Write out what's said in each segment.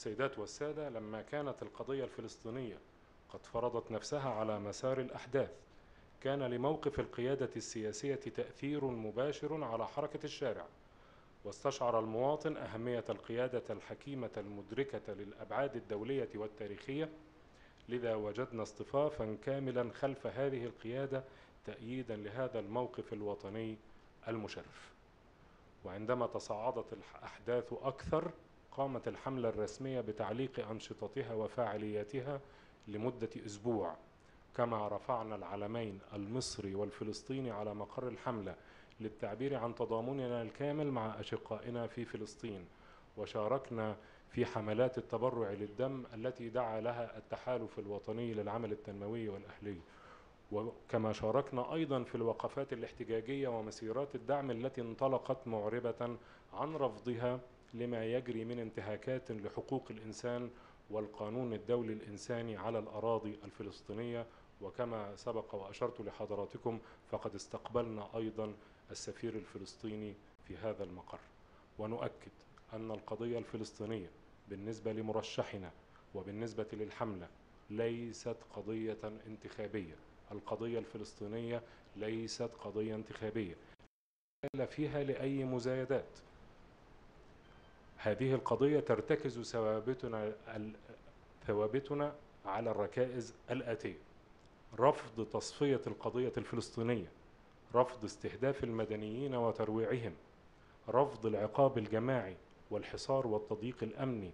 السيدات والسادة، لما كانت القضية الفلسطينية قد فرضت نفسها على مسار الأحداث، كان لموقف القيادة السياسية تأثير مباشر على حركة الشارع، واستشعر المواطن أهمية القيادة الحكيمة المدركة للأبعاد الدولية والتاريخية، لذا وجدنا اصطفافا كاملا خلف هذه القيادة تأييدا لهذا الموقف الوطني المشرف. وعندما تصاعدت الأحداث أكثر، قامت الحملة الرسمية بتعليق أنشطتها وفعالياتها لمدة أسبوع، كما رفعنا العلمين المصري والفلسطيني على مقر الحملة للتعبير عن تضامننا الكامل مع أشقائنا في فلسطين، وشاركنا في حملات التبرع للدم التي دعا لها التحالف الوطني للعمل التنموي والأهلي، وكما شاركنا أيضا في الوقفات الاحتجاجية ومسيرات الدعم التي انطلقت معربة عن رفضها لما يجري من انتهاكات لحقوق الإنسان والقانون الدولي الإنساني على الأراضي الفلسطينية. وكما سبق وأشرت لحضراتكم، فقد استقبلنا أيضا السفير الفلسطيني في هذا المقر. ونؤكد أن القضية الفلسطينية بالنسبة لمرشحنا وبالنسبة للحملة ليست قضية انتخابية. القضية الفلسطينية ليست قضية انتخابية، لا فيها لأي مزايدات. هذه القضية ترتكز ثوابتنا على الركائز الآتية: رفض تصفية القضية الفلسطينية، رفض استهداف المدنيين وترويعهم، رفض العقاب الجماعي والحصار والتضييق الأمني،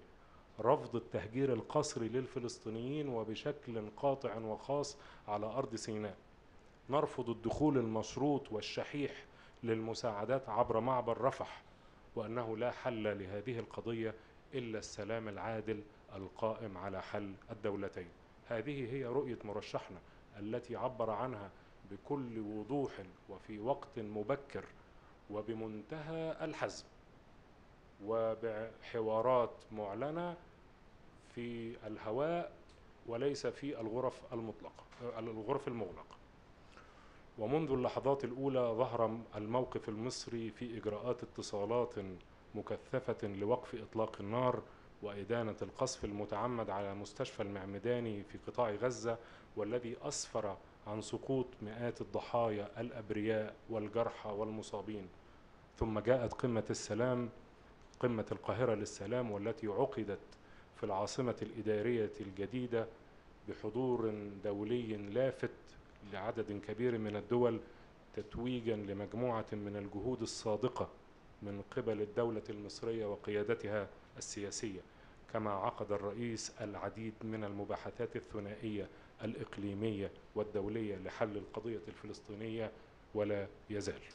رفض التهجير القسري للفلسطينيين وبشكل قاطع وخاص على أرض سيناء، نرفض الدخول المشروط والشحيح للمساعدات عبر معبر رفح، وأنه لا حل لهذه القضية إلا السلام العادل القائم على حل الدولتين. هذه هي رؤية مرشحنا التي عبر عنها بكل وضوح وفي وقت مبكر وبمنتهى الحزم وبحوارات معلنة في الهواء وليس في الغرف المغلقة. ومنذ اللحظات الأولى ظهر الموقف المصري في إجراءات اتصالات مكثفة لوقف إطلاق النار وإدانة القصف المتعمد على مستشفى المعمداني في قطاع غزة، والذي أسفر عن سقوط مئات الضحايا الأبرياء والجرحى والمصابين. ثم جاءت قمة القاهرة للسلام، والتي عقدت في العاصمة الإدارية الجديدة بحضور دولي لافت لعدد كبير من الدول، تتويجا لمجموعة من الجهود الصادقة من قبل الدولة المصرية وقيادتها السياسية، كما عقد الرئيس العديد من المباحثات الثنائية الإقليمية والدولية لحل القضية الفلسطينية ولا يزال